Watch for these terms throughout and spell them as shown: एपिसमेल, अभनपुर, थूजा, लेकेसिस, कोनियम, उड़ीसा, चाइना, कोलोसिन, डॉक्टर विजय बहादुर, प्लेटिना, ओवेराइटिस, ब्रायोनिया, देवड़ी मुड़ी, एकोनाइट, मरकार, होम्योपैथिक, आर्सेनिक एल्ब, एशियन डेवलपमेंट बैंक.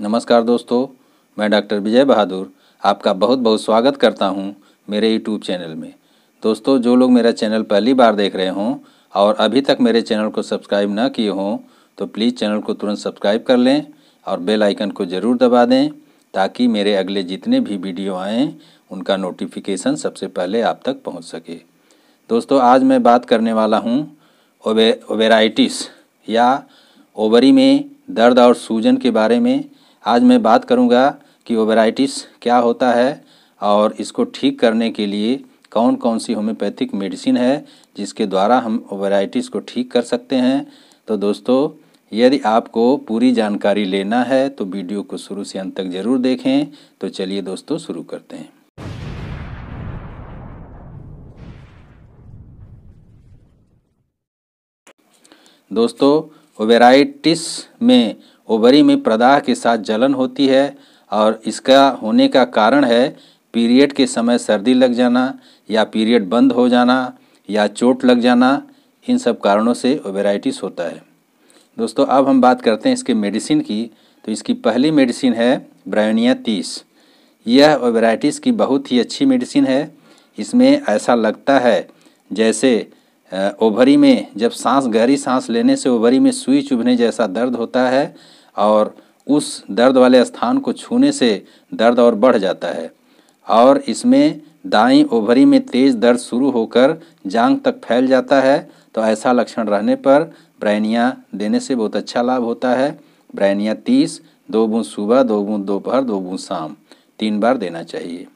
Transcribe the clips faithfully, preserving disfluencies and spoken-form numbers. नमस्कार दोस्तों, मैं डॉक्टर विजय बहादुर आपका बहुत बहुत स्वागत करता हूं मेरे यूट्यूब चैनल में। दोस्तों, जो लोग मेरा चैनल पहली बार देख रहे हों और अभी तक मेरे चैनल को सब्सक्राइब ना किए हों तो प्लीज़ चैनल को तुरंत सब्सक्राइब कर लें और बेल आइकन को ज़रूर दबा दें ताकि मेरे अगले जितने भी वीडियो आएँ उनका नोटिफिकेशन सबसे पहले आप तक पहुँच सके। दोस्तों, आज मैं बात करने वाला हूँ ओवे ओवेराइटिस या ओवरी में दर्द और सूजन के बारे में। आज मैं बात करूंगा कि ओवेराइटिस क्या होता है और इसको ठीक करने के लिए कौन कौन सी होम्योपैथिक मेडिसिन है जिसके द्वारा हम ओवेराइटिस को ठीक कर सकते हैं। तो दोस्तों, यदि आपको पूरी जानकारी लेना है तो वीडियो को शुरू से अंत तक ज़रूर देखें। तो चलिए दोस्तों, शुरू करते हैं। दोस्तों, ओवेराइटिस में ओवरी में प्रदाह के साथ जलन होती है और इसका होने का कारण है पीरियड के समय सर्दी लग जाना या पीरियड बंद हो जाना या चोट लग जाना। इन सब कारणों से ओवेराइटिस होता है। दोस्तों, अब हम बात करते हैं इसके मेडिसिन की। तो इसकी पहली मेडिसिन है ब्रायोनिया तीस। यह ओवेराइटिस की बहुत ही अच्छी मेडिसिन है। इसमें ऐसा लगता है जैसे ओवरी में जब सांस गहरी सांस लेने से ओवरी में सुई चुभने जैसा दर्द होता है और उस दर्द वाले स्थान को छूने से दर्द और बढ़ जाता है। और इसमें दाईं ओवरी में तेज़ दर्द शुरू होकर जांघ तक फैल जाता है। तो ऐसा लक्षण रहने पर ब्रायोनिया देने से बहुत अच्छा लाभ होता है। ब्रायोनिया तीस दो बूंद सुबह, दो बूंद दोपहर, दो बूंद शाम, तीन बार देना चाहिए।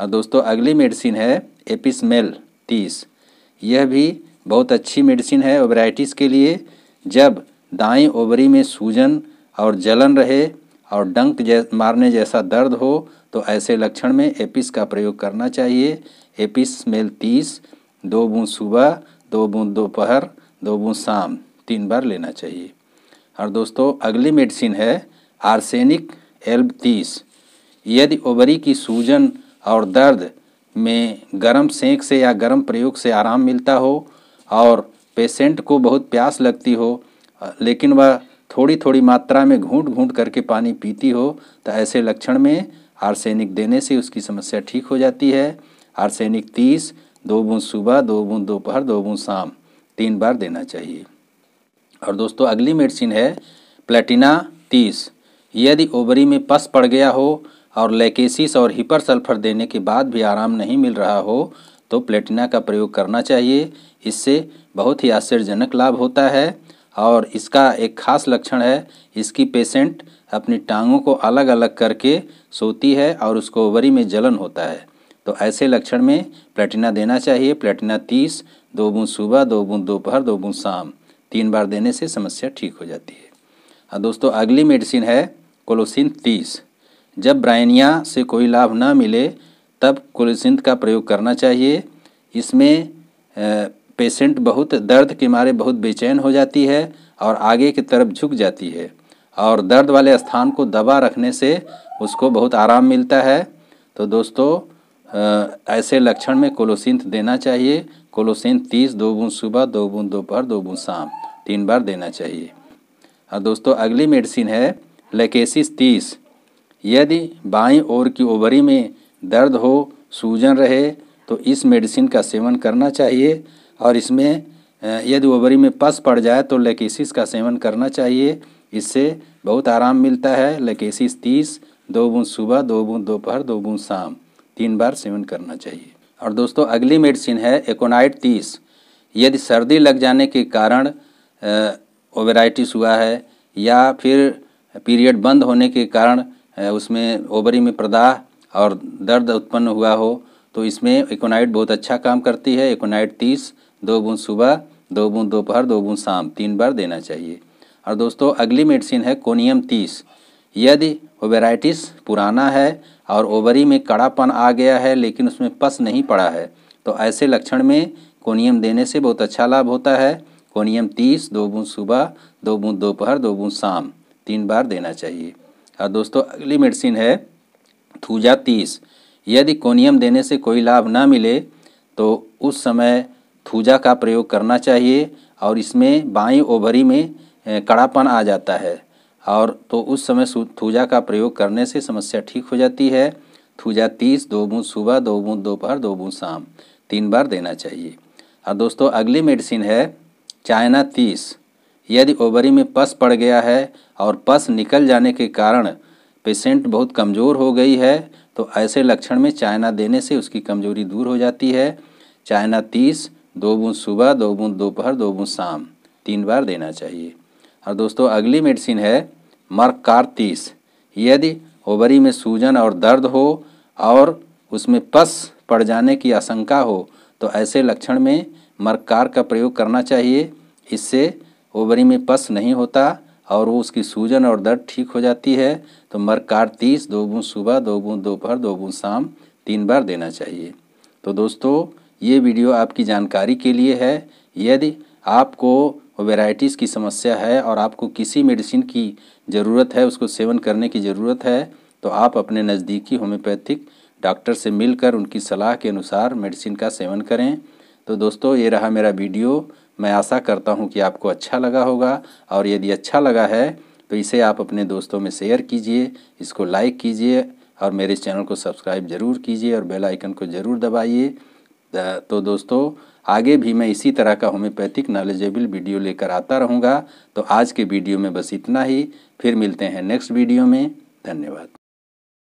और दोस्तों, अगली मेडिसिन है एपिसमेल तीस। यह भी बहुत अच्छी मेडिसिन है ओवेराइटिस के लिए। जब दाईं ओवरी में सूजन और जलन रहे और डंक जै, मारने जैसा दर्द हो तो ऐसे लक्षण में एपिस का प्रयोग करना चाहिए। एपिसमेल तीस दो बूंद सुबह, दो बूंद दोपहर, दो बूंद शाम, तीन बार लेना चाहिए। और दोस्तों, अगली मेडिसिन है आर्सेनिक एल्ब तीस। यदि ओवरी की सूजन और दर्द में गर्म सेंक से या गर्म प्रयोग से आराम मिलता हो और पेशेंट को बहुत प्यास लगती हो लेकिन वह थोड़ी थोड़ी मात्रा में घूंट घूंट करके पानी पीती हो तो ऐसे लक्षण में आर्सेनिक देने से उसकी समस्या ठीक हो जाती है। आर्सेनिक तीस दो बूंद सुबह, दो बूंद दोपहर, दो बूंद शाम, तीन बार देना चाहिए। और दोस्तों, अगली मेडिसिन है प्लेटिना तीस। यदि ओवरी में पस पड़ गया हो और लेकेसिस और हिपर सल्फर देने के बाद भी आराम नहीं मिल रहा हो तो प्लेटिना का प्रयोग करना चाहिए। इससे बहुत ही आश्चर्यजनक लाभ होता है। और इसका एक खास लक्षण है, इसकी पेशेंट अपनी टांगों को अलग अलग करके सोती है और उसको ओवरी में जलन होता है। तो ऐसे लक्षण में प्लेटिना देना चाहिए। प्लेटिना तीस दो बूंद सुबह, दो बूंद दोपहर, दो बूंद शाम, तीन बार देने से समस्या ठीक हो जाती है। और दोस्तों, अगली मेडिसिन है कोलोसिन तीस। जब ब्रायोनिया से कोई लाभ ना मिले तब कोलोसिन का प्रयोग करना चाहिए। इसमें पेशेंट बहुत दर्द के मारे बहुत बेचैन हो जाती है और आगे की तरफ झुक जाती है और दर्द वाले स्थान को दबा रखने से उसको बहुत आराम मिलता है। तो दोस्तों, ऐसे लक्षण में कोलोसिन देना चाहिए। कोलोसिन तीस दो बूंद सुबह, दो बूंद दोपहर, दो बूंद शाम, तीन बार देना चाहिए। और दोस्तों, अगली मेडिसिन है लेकेसिस तीस। यदि बाईं ओर की ओवरी में दर्द हो, सूजन रहे तो इस मेडिसिन का सेवन करना चाहिए। और इसमें यदि ओवरी में पस पड़ जाए तो लेकेसिस का सेवन करना चाहिए। इससे बहुत आराम मिलता है। लेकेसिस तीस दो बूंद सुबह, दो बूंद दोपहर, दो बूंद शाम, तीन बार सेवन करना चाहिए। और दोस्तों, अगली मेडिसिन है एकोनाइट तीस। यदि सर्दी लग जाने के कारण ओवेराइटिस हुआ है या फिर पीरियड बंद होने के कारण उसमें ओवरी में प्रदाह और दर्द उत्पन्न हुआ हो तो इसमें एकोनाइट बहुत अच्छा काम करती है। एकोनाइट तीस दो बूंद सुबह, दो बूंद दोपहर, दो बूंद शाम, तीन बार देना चाहिए। और दोस्तों, अगली मेडिसिन है कोनियम तीस। यदि ओवेराइटिस पुराना है और ओवरी में कड़ापन आ गया है लेकिन उसमें पस नहीं पड़ा है तो ऐसे लक्षण में कोनियम देने से बहुत अच्छा लाभ होता है। कोनियम तीस दो बूंद सुबह, दो बूंद दोपहर, दो बूंद शाम, तीन बार देना चाहिए। और दोस्तों, अगली मेडिसिन है थूजा तीस। यदि कोनियम देने से कोई लाभ ना मिले तो उस समय थूजा का प्रयोग करना चाहिए। और इसमें बाईं ओवरी में कड़ापन आ जाता है और तो उस समय थूजा का प्रयोग करने से समस्या ठीक हो जाती है। थूजा तीस, दो बूंद सुबह, दो बूंद दोपहर, दो बूंद शाम, तीन बार देना चाहिए। और दोस्तों अगली मेडिसिन है चाइना तीस। यदि ओवरी में पस पड़ गया है और पस निकल जाने के कारण पेशेंट बहुत कमज़ोर हो गई है तो ऐसे लक्षण में चाइना देने से उसकी कमजोरी दूर हो जाती है। चाइना तीस, दो बूंद सुबह, दो बूंद दोपहर, दो बूंद शाम, तीन बार देना चाहिए। और दोस्तों अगली मेडिसिन है मरकार तीस। यदि ओवरी में सूजन और दर्द हो और उसमें पस पड़ जाने की आशंका हो तो ऐसे लक्षण में मरकार का प्रयोग करना चाहिए। इससे ओवरी में पस नहीं होता और वो उसकी सूजन और दर्द ठीक हो जाती है। तो मरकार तीस, दो बूंद सुबह, दो बूंद दोपहर, दो बूंद शाम, तीन बार देना चाहिए। तो दोस्तों ये वीडियो आपकी जानकारी के लिए है। यदि आपको वेराइटीज़ की समस्या है और आपको किसी मेडिसिन की ज़रूरत है, उसको सेवन करने की ज़रूरत है, तो आप अपने नज़दीकी होम्योपैथिक डॉक्टर से मिलकर उनकी सलाह के अनुसार मेडिसिन का सेवन करें। तो दोस्तों ये रहा मेरा वीडियो। मैं आशा करता हूँ कि आपको अच्छा लगा होगा और यदि अच्छा लगा है तो इसे आप अपने दोस्तों में शेयर कीजिए, इसको लाइक कीजिए और मेरे चैनल को सब्सक्राइब ज़रूर कीजिए और बेल आइकन को ज़रूर दबाइए। तो दोस्तों आगे भी मैं इसी तरह का होम्योपैथिक नॉलेजेबल वीडियो लेकर आता रहूँगा। तो आज के वीडियो में बस इतना ही, फिर मिलते हैं नेक्स्ट वीडियो में। धन्यवाद।